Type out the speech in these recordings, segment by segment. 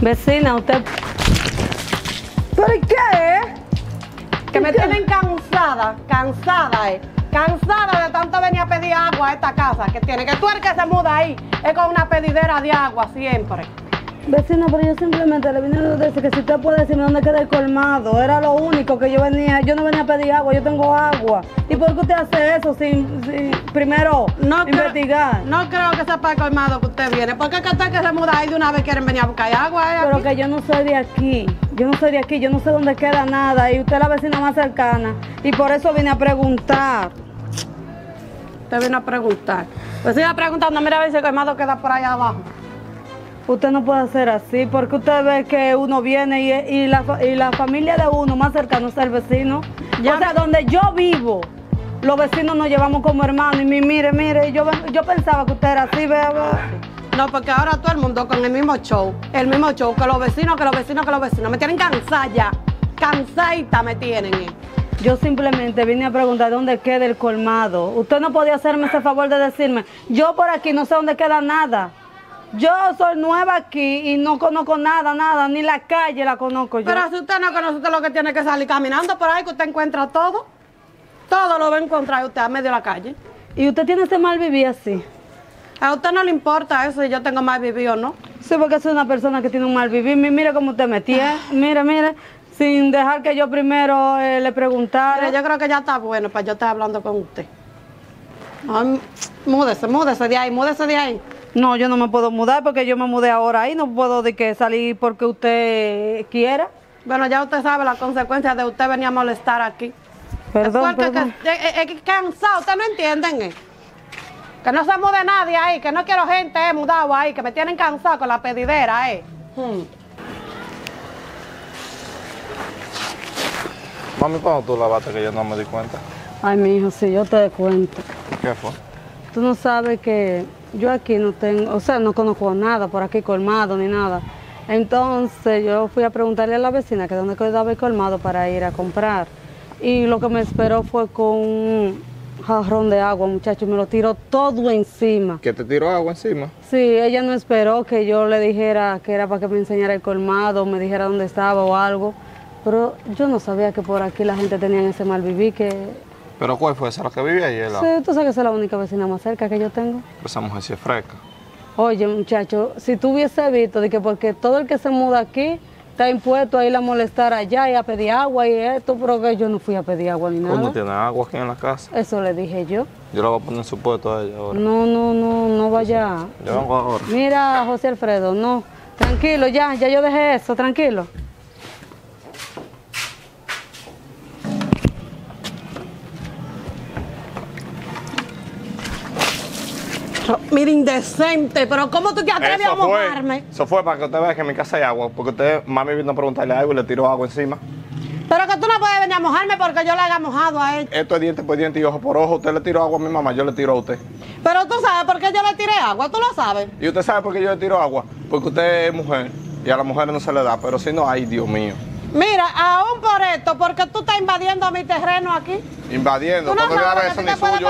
Vecina, no, usted... ¿Pero qué? Que me tienen cansada, cansada de tanto venir a pedir agua a esta casa que tiene, que tú el que se muda ahí es con una pedidera de agua siempre. Vecina, pero yo simplemente le vine a decir que si usted puede decirme dónde queda el colmado, era lo único que yo venía, yo no venía a pedir agua, yo tengo agua. ¿Y por qué usted hace eso sin primero no investigar? No creo que sepa el colmado que usted viene, porque es que usted que se muda ahí de una vez quieren venir a buscar agua. Pero aquí, que yo no soy de aquí, yo no sé dónde queda nada y usted es la vecina más cercana y por eso vine a preguntar. Usted vino a preguntar. Pues siga preguntando, mira a ver si el colmado queda por allá abajo. Usted no puede hacer así, porque usted ve que uno viene y la familia de uno más cercano es el vecino. Ya, o sea, donde yo vivo, los vecinos nos llevamos como hermanos. Y mire, yo pensaba que usted era así, vea. No, porque ahora todo el mundo con el mismo show, que los vecinos. Me tienen cansada ya, cansadita me tienen. Yo simplemente vine a preguntar dónde queda el colmado. Usted no podía hacerme ese favor de decirme, yo por aquí no sé dónde queda nada. Yo soy nueva aquí y no conozco nada, ni la calle la conozco yo. Pero si usted no conoce, usted lo que tiene que salir caminando por ahí, que usted encuentra todo. Todo lo va a encontrar usted a medio de la calle. ¿Y usted tiene ese mal vivir así? A usted no le importa eso si yo tengo mal vivir o no. Sí, porque soy una persona que tiene un mal vivir. Mire cómo usted me tiene. Mire, sin dejar que yo primero le preguntara. Mire, yo creo que ya está bueno para yo estar hablando con usted. Ay, múdese de ahí. No, yo no me puedo mudar porque yo me mudé ahora ahí, no puedo de que salir porque usted quiera. Bueno, ya usted sabe las consecuencias de usted venir a molestar aquí. Perdón, es cansado, ustedes no entienden. Que no se mude nadie ahí, que no quiero gente mudado ahí, que me tienen cansado con la pedidera. Mami, ¿cuándo tú lavaste que yo no me di cuenta? Ay, mi hijo, sí, yo te doy cuenta. ¿Qué fue? Tú no sabes que... yo aquí no tengo, o sea, no conozco nada por aquí, colmado ni nada. Entonces yo fui a preguntarle a la vecina que dónde quedaba el colmado para ir a comprar. Y lo que me esperó fue con un jarrón de agua, muchacho, me lo tiró todo encima. ¿Que te tiró agua encima? Sí, ella no esperó que yo le dijera que era para que me enseñara el colmado, me dijera dónde estaba o algo. Pero yo no sabía que por aquí la gente tenía ese mal vivir que... ¿Pero cuál fue esa, la que vivía ahí? Sí, tú sabes que esa es la única vecina más cerca que yo tengo. Esa mujer sí es fresca. Oye, muchacho, si tú hubiese visto, de que porque todo el que se muda aquí está impuesto a ir a molestar allá y a pedir agua y esto, pero que yo no fui a pedir agua ni nada. ¿Cómo tiene agua aquí en la casa? Eso le dije yo. Yo la voy a poner en su puesto a ella ahora. No vaya. Yo vengo ahora. Mira, José Alfredo, no. Tranquilo, ya yo dejé eso, tranquilo. Mira, indecente, pero ¿cómo tú te atreves a mojarme? Eso fue para que usted vea que en mi casa hay agua, porque usted, mami, vino a preguntarle algo y le tiró agua encima. Pero que tú no puedes venir a mojarme porque yo le haga mojado a él. Esto es diente por diente y ojo por ojo. Usted le tiró agua a mi mamá, yo le tiro a usted. Pero tú sabes por qué yo le tiré agua, tú lo sabes. ¿Y usted sabe por qué yo le tiro agua? Porque usted es mujer y a las mujeres no se le da, pero si no, ay, Dios mío. Mira, aún por esto, porque tú estás invadiendo mi terreno aquí. Invadiendo, no cuando viene a ver, eso ni suyo,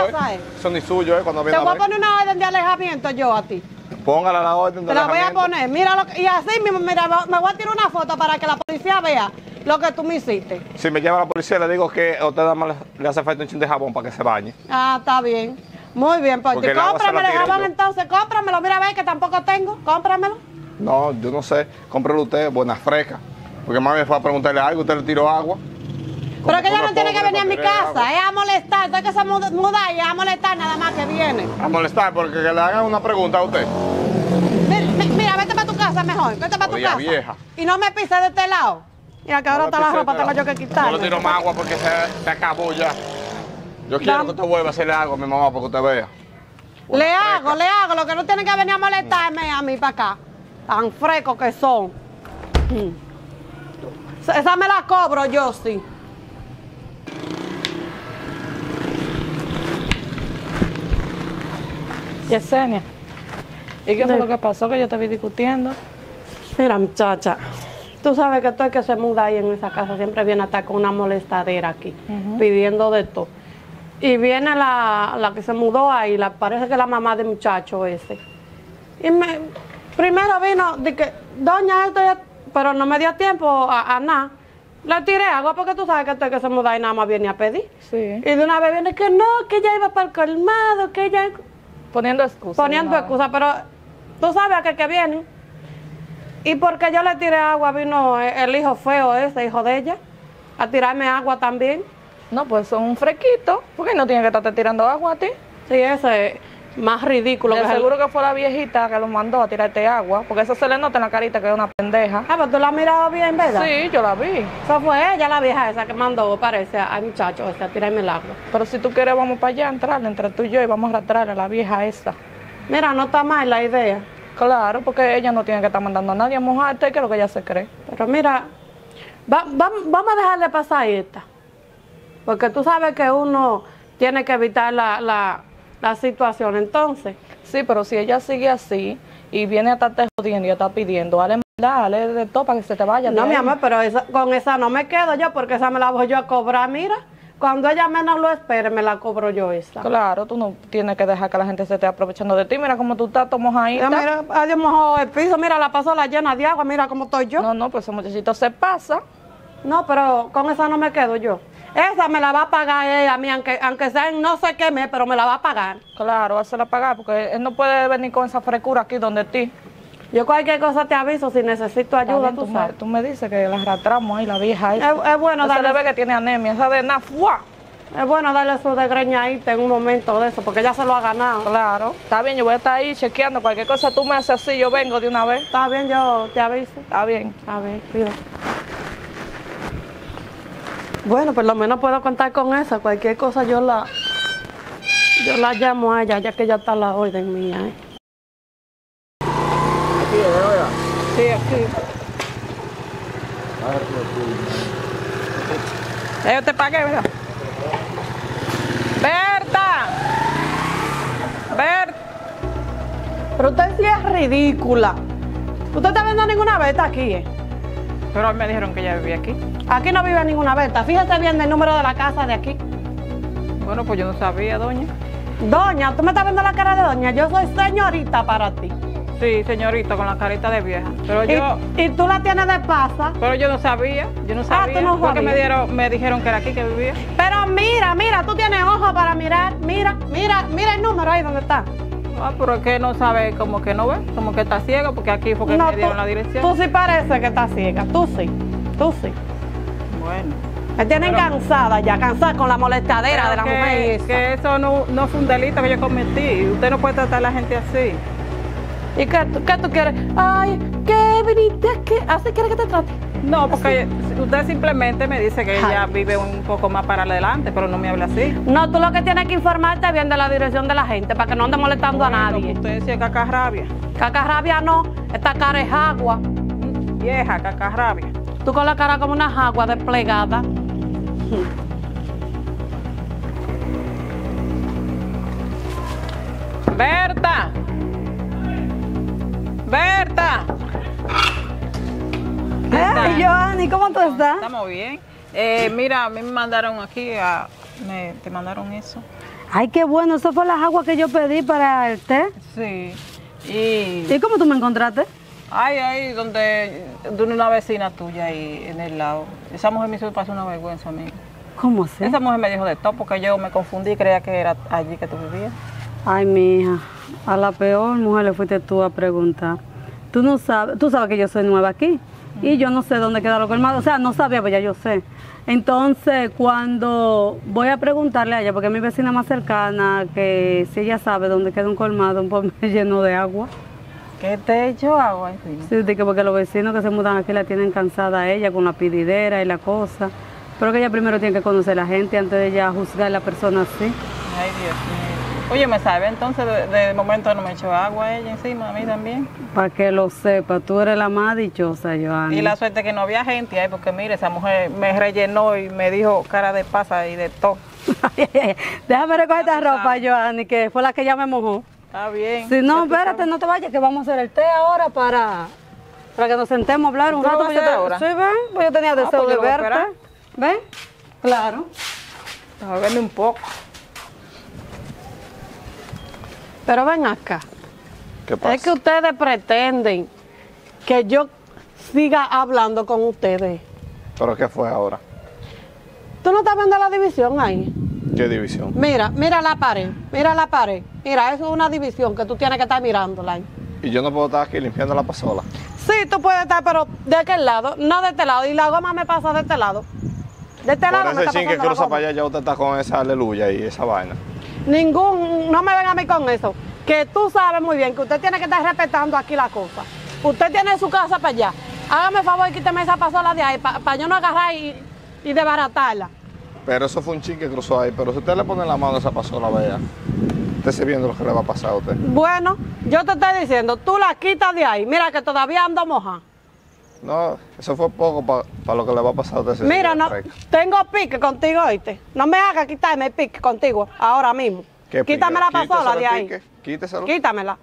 eso ni suyo, cuando viene a ver. Te voy a poner una orden de alejamiento yo a ti. Póngala la orden de alejamiento. Te la voy a poner, mira, y así mismo, mira, me voy a tirar una foto para que la policía vea lo que tú me hiciste. Si me lleva la policía, le digo que a usted le hace falta un chin de jabón para que se bañe. Ah, está bien. Muy bien, pues cómprame el jabón entonces, cómpramelo, mira, ve que tampoco tengo, cómpramelo. No, yo no sé, cómpralo usted, buena fresca. Porque mami fue a preguntarle algo, usted le tiró agua. Pero que ella no tiene que venir a mi casa, es a molestar. Usted que se muda y es a molestar nada más que viene. A molestar, porque que le hagan una pregunta a usted. Mira, vete para tu casa mejor, vete para tu casa. Vieja. Y no me pises de este lado. Mira que ahora está la ropa, tengo yo que quitarla. Yo le tiro más agua porque se acabó ya. Yo quiero que usted vuelva a hacerle algo a mi mamá para que usted vea. Le hago, lo que no tiene que venir a molestarme a mí para acá. Tan frescos que son. Esa me la cobro yo, sí. Yesenia, ¿y qué fue lo que pasó que yo te vi discutiendo? Mira, muchacha, tú sabes que todo el que se muda ahí en esa casa siempre viene a estar con una molestadera aquí, pidiendo de todo. Y viene la que se mudó ahí, parece que la mamá del muchacho ese. Y me... Primero vino de que, doña, esto ya, pero no me dio tiempo a nada. Le tiré agua porque tú sabes que estoy que se muda y nada más viene a pedir. Sí. Y de una vez viene que no, que ella iba para el colmado, que ella... Poniendo excusas. Poniendo excusas, pero tú sabes a qué viene. Y porque yo le tiré agua, vino el hijo feo ese, hijo de ella, a tirarme agua también. No, pues son un fresquito, porque no tiene que estarte tirando agua a ti. Sí, ese es más ridículo. Que seguro que fue la viejita que lo mandó a tirarte agua, porque eso se le nota en la carita que es una pendeja. Ah, pero tú la has mirado bien, ¿verdad? Sí, yo la vi. Eso fue ella, la vieja esa que mandó, parece, al muchacho ese a tirarme el agua. Pero si tú quieres vamos para allá, entrarle entre tú y yo y vamos a arrastrarle a la vieja esa. Mira, no está mal la idea. Claro, porque ella no tiene que estar mandando a nadie a mojarte, que es lo que ella se cree. Pero mira, vamos a dejarle pasar esta. Porque tú sabes que uno tiene que evitar la situación, entonces. Sí, pero si ella sigue así y viene a estarte jodiendo y está pidiendo, dale de todo para que se te vaya. No, mi amor, pero con esa no me quedo yo, porque esa me la voy yo a cobrar, mira. Cuando ella menos lo espere, me la cobro yo esa. Claro, tú no tienes que dejar que la gente se esté aprovechando de ti. Mira cómo tú estás, mojadita. Mira, adiós, mojó el piso. Mira, la pasola llena de agua. Mira cómo estoy yo. No, no, pues ese muchachito se pasa. No, pero con esa no me quedo yo. Esa me la va a pagar ella a mí, aunque sea en no sé qué mes, pero me la va a pagar. Claro, hazla pagar, porque él no puede venir con esa frescura aquí donde ti. Yo cualquier cosa te aviso, si necesito ayuda, tú sabes. Tú me dices que la arrastramos ahí, la vieja esa. Es bueno darle... Se le ve que tiene anemia, esa de nafuá. Es bueno darle su desgreñadita en un momento de eso, porque ya se lo ha ganado. Claro. Está bien, yo voy a estar ahí chequeando. Cualquier cosa tú me haces así, yo vengo de una vez. Está bien, yo te aviso. Está bien. Está bien, cuida. Bueno, por lo menos puedo contar con esa. Cualquier cosa yo la llamo a ella, ya que ya está la orden mía, ¿eh? Sí, aquí. Ya yo te pagué, ¿verdad? ¡Berta! ¡Berta! Pero usted sí es ridícula. Usted está viendo ninguna Berta aquí, ¿eh? Pero me dijeron que ella vivía aquí. Aquí no vive ninguna Berta. Fíjese bien del número de la casa de aquí. Bueno, pues yo no sabía, doña. Doña, tú me estás viendo la cara de doña. Yo soy señorita para ti. Sí, señorita, con la carita de vieja. Pero ¿Y tú la tienes de pasa? Pero yo no sabía. Ah, tú no sabías. Porque me dijeron que era aquí que vivía. Pero mira, tú tienes ojos para mirar. Mira el número ahí donde está. Ah, pero es que no sabe, como que no ve, como que está ciega, porque aquí fue que me dieron la dirección. Tú sí parece que está ciega, tú sí. Bueno. Me tienen cansada con la molestadera de la mujer esa. Que eso no fue un delito que yo cometí. Usted no puede tratar a la gente así. ¿Y qué tú quieres? Ay, qué bonita, ¿qué? ¿Así quieres que te trate? No, porque así. Usted simplemente me dice que ella vive un poco más para adelante, pero no me habla así. No, tú lo que tienes que informarte bien de la dirección de la gente, para que no ande molestando a nadie. Usted decía cacarrabia. Cacarrabia no, esta cara es agua. Vieja cacarrabia. Tú con la cara como una jagua desplegada. ¡Berta! ¡Berta! Ay, Joanny, ¿cómo tú estás? Estamos bien. Mira, a mí me mandaron aquí, te mandaron eso. Ay, qué bueno, eso fue las aguas que yo pedí para el té. Sí. ¿Y cómo tú me encontraste? Ahí, donde una vecina tuya ahí en el lado. Esa mujer me hizo pasar una vergüenza a mí. ¿Cómo así? Esa mujer me dijo de todo porque yo me confundí y creía que era allí que tú vivías. Ay, mi hija, a la peor mujer le fuiste tú a preguntar. Tú sabes que yo soy nueva aquí y yo no sé dónde queda lo colmado. O sea, no sabía, pues ya yo sé. Entonces, cuando voy a preguntarle a ella, porque es mi vecina más cercana, que si ella sabe dónde queda un colmado, un poco lleno de agua. ¿Qué te echó agua encima? Sí, porque los vecinos que se mudan aquí la tienen cansada a ella con la pididera y la cosa. Pero que ella primero tiene que conocer a la gente antes de ella juzgar a la persona así. Ay, Dios mío. Oye, ¿me sabe? Entonces, de momento no me echó agua ella encima, a mí también. Para que lo sepa, tú eres la más dichosa, Joanny. Y la suerte que no había gente ahí, porque mire, esa mujer me rellenó y me dijo cara de pasa y de todo. Déjame recoger esta ropa, Joanny, que fue la que ya me mojó. Está bien. Si no, espérate, no te vayas, que vamos a hacer el té ahora para que nos sentemos a hablar un rato. Sí, ven, pues yo tenía deseo de verte. ¿Ven? Claro. A verme un poco. Pero ven acá, ¿Qué pasa? Es que ustedes pretenden que yo siga hablando con ustedes. ¿Pero qué fue ahora? ¿Tú no estás viendo la división ahí? ¿Qué división? Mira la pared, mira la pared. Mira, eso es una división que tú tienes que estar mirándola ahí. ¿Y yo no puedo estar aquí limpiando la pasola? Sí, tú puedes estar, pero de aquel lado, no de este lado. Y la goma me pasa de este lado. De este lado me está pasando la goma. Por ese chin que cruza para allá, ya usted está con esa aleluya y esa vaina. No me ven a mí con eso. Que tú sabes muy bien que usted tiene que estar respetando aquí la cosa. Usted tiene su casa para allá. Hágame favor y quíteme esa pasola de ahí, para yo no agarrar y desbaratarla. Pero eso fue un chin que cruzó ahí. Pero si usted le pone la mano a esa pasola, vea. Usted se viendo lo que le va a pasar a usted. Bueno, yo te estoy diciendo, tú la quitas de ahí. Mira que todavía ando moja. No, eso fue poco para lo que le va a pasar a usted. Mira, no, tengo pique contigo, oíste. No me hagas quitarme el pique contigo ahora mismo. Quítame la pasola de ahí. Quíteselo. Quítamela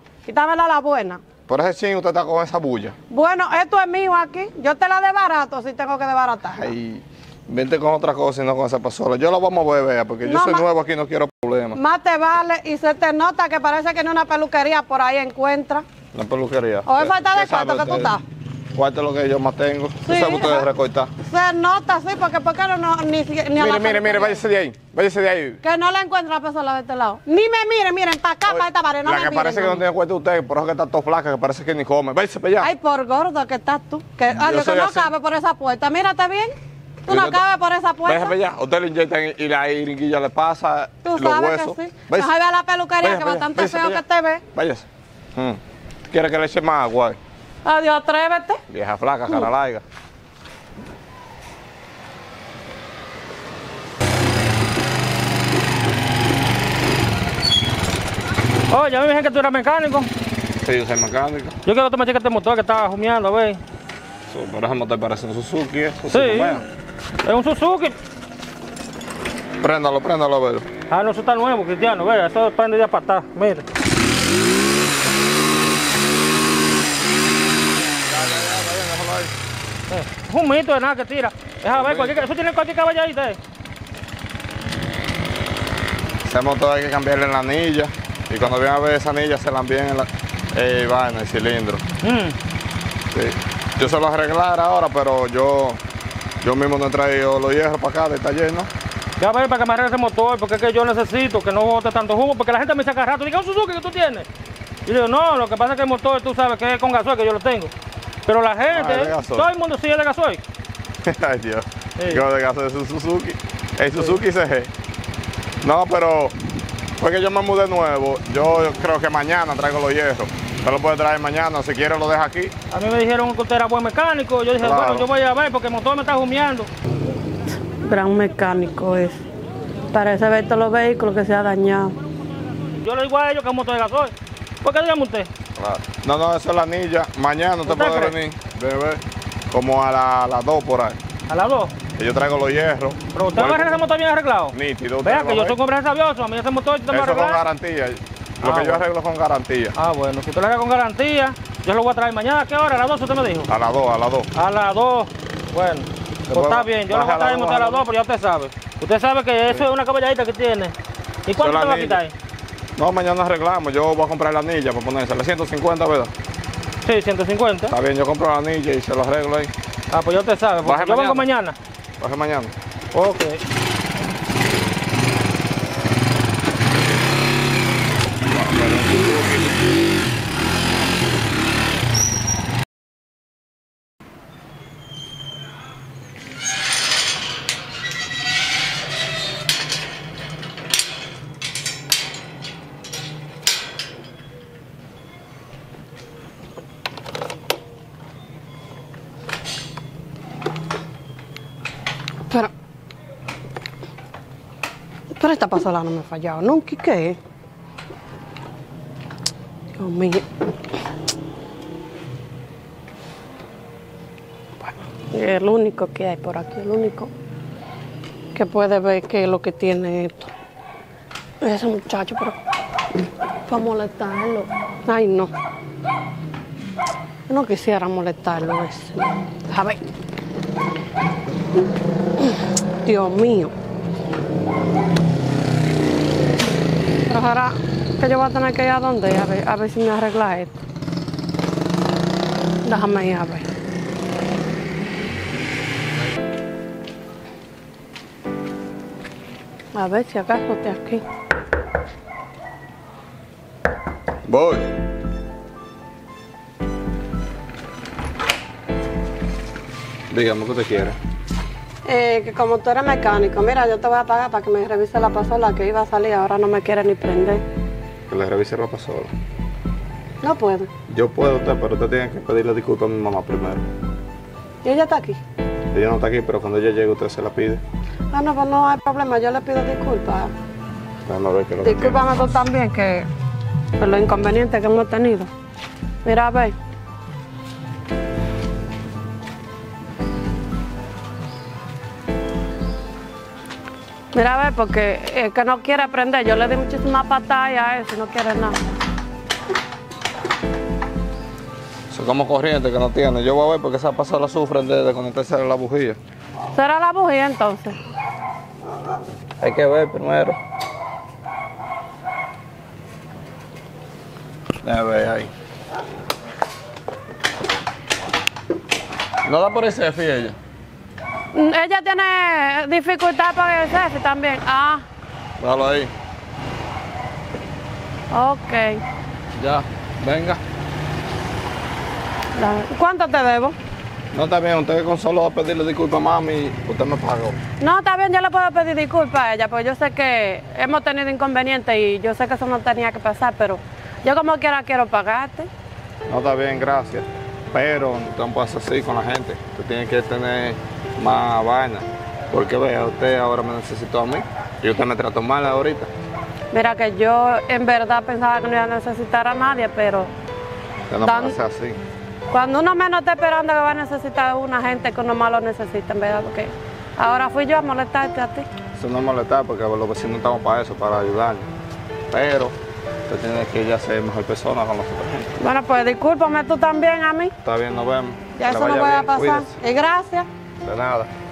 la buena. Por ese chin usted está con esa bulla. Bueno, esto es mío aquí. Yo te la desbarato si tengo que desbaratar. Ay, vente con otra cosa y no con esa pasola. Yo la voy a mover, vea, porque yo soy nuevo aquí y no quiero problemas. Más te vale y se te nota que parece que en una peluquería por ahí encuentra. ¿Una peluquería? O es falta de cuarto que tú estás. ¿Cuánto es lo que yo más tengo? ¿Tú sabes ustedes recortar? Se nota, sí, porque no, ni a la... Mire, váyase de ahí. Que no la encuentro la pasola de este lado. Ni me miren, miren, para acá, para esta pared, no me miren. La que parece que no tiene cuenta usted, por eso que está todo flaca, que parece que ni come. Váyase para allá. Ay, por gordo que estás tú. Que no cabe por esa puerta, mírate bien. Tú no cabes por esa puerta. Váyase para allá. Usted le inyectan y la iringuilla le pasa, los huesos. Tú sabes que sí. Vas a ver la peluquería, que bastante feo que te ve. Váyase. ¿Quiere que le eche más agua? Adiós, atrévete. Vieja flaca, cara larga. Oye, yo me dije que tú eras mecánico. Sí, yo soy mecánico. Yo quiero que tú me cheques este motor que está humeando, güey. Sí, pero ese motor parece un Suzuki, ¿eh? Sí, es un Suzuki. Préndalo, a verlo. Ah, no, eso está nuevo, Cristiano, vea, eso prende de apartar, mira. Es un mito de nada que tira. Deja ver, eso tiene cualquier caballadita. Ese motor hay que cambiarle en la anilla. Y cuando vienen a ver esa anilla se la envían en el cilindro. Sí. Yo se lo arreglar ahora, pero yo mismo no he traído los hierros para acá del taller, ¿no? Ya ver, para que me arregle ese motor, porque es que yo necesito que no bote tanto humo, porque la gente me saca rato. Dice, ¿un Suzuki que tú tienes? Y yo digo, no, lo que pasa es que el motor, tú sabes que es con gasoil, que yo lo tengo. Pero la gente, todo el mundo sigue de gasoil. Ay, Dios. Sí. Yo de gasoil es un Suzuki. El Suzuki CG. No, pero porque yo me mudé nuevo. Yo creo que mañana traigo los hierros. Usted lo puede traer mañana, si quiere lo deja aquí. A mí me dijeron que usted era buen mecánico. Yo dije, bueno, yo voy a ver porque el motor me está humeando. Gran mecánico es. Parece ver todos los vehículos que se han dañado. Yo le digo a ellos que es motor de gasoil. ¿Por qué dígame usted? Claro. No, eso es la anilla. Mañana usted puede venir, bebé, como a las 2 por ahí. ¿A las 2? Que yo traigo los hierros. ¿Pero usted va a arreglar ese motor bien arreglado? Nítido. Vea que yo soy un hombre sabioso, a mí ese motor usted me va a arreglar. Eso con garantía. Lo que yo arreglo con garantía. Ah, bueno, si usted lo arregla con garantía, yo lo voy a traer mañana. ¿A qué hora? ¿A las 2 usted me dijo? A las 2, a las 2. A las 2. Bueno, pues está bien, yo lo voy a traer el motor a las 2, pero ya usted sabe. Usted sabe que eso es una caballadita que tiene. ¿Y cuánto te va a quitar? No, mañana arreglamos, yo voy a comprar la anilla para ponérsela. 150, ¿verdad? Sí, 150. Está bien, yo compro la anilla y se lo arreglo ahí. Ah, pues yo te sabe, porque yo vengo mañana. Baje mañana. Ok. Pero esta pasola no me ha fallado nunca, ¿y qué? Dios mío. Bueno, el único que hay por aquí, el único que puede ver qué es lo que tiene esto. Ese muchacho, pero para molestarlo. Ay, no. Yo no quisiera molestarlo ese. A ver. Dios mío. Ahora que yo voy a tener que ir a donde, a ver si me arregla esto. Déjame ir a ver. A ver si acaso te aquí. Voy. Dígame que te quiera. Que como tú eres mecánico, mira, yo te voy a pagar para que me revise la pasola que iba a salir, ahora no me quiere ni prender. ¿Que le revise la pasola? No puedo. Yo puedo, usted, pero usted tiene que pedirle disculpas a mi mamá primero. ¿Y ella está aquí? Ella no está aquí, pero cuando ella llegue usted se la pide. Ah, no, pues no hay problema, yo le pido disculpas. No, no, es que lo discúlpame tú también, que por los inconvenientes que hemos tenido. Mira, a ver. Mira, a ver, porque el que no quiere aprender, yo le di muchísimas patadas a eso y no quiere nada. Eso es como corriente que no tiene. Yo voy a ver porque esa pasola sufren de conectarse a la bujía. ¿Será la bujía entonces? Hay que ver primero. Déjame ver ahí. ¿No da por ese fío ella? Ella tiene dificultad para el jefe también. Ah. Déjalo ahí. Ok. Ya, venga. ¿Cuánto te debo? No, está bien, usted con solo va a pedirle disculpas a mami, usted me pagó. No, está bien, yo le puedo pedir disculpas a ella, porque yo sé que hemos tenido inconvenientes y yo sé que eso no tenía que pasar, pero yo como quiera quiero pagarte. No, está bien, gracias. Pero tampoco es así con la gente. Usted tiene que tener más vaina, porque vea, usted ahora me necesitó a mí y usted me trató mal ahorita. Mira que yo en verdad pensaba que no iba a necesitar a nadie, pero... Usted no puede ser así. Cuando uno menos está esperando que va a necesitar una gente que uno más lo necesita, en verdad, porque ahora fui yo a molestarte a ti. Eso no es molestar, porque los vecinos estamos para eso, para ayudarnos. Pero usted tiene que ya ser mejor persona con nosotros. Bueno, pues discúlpame tú también a mí. Está bien, nos vemos. Ya eso no voy a pasar. Y gracias. De nada.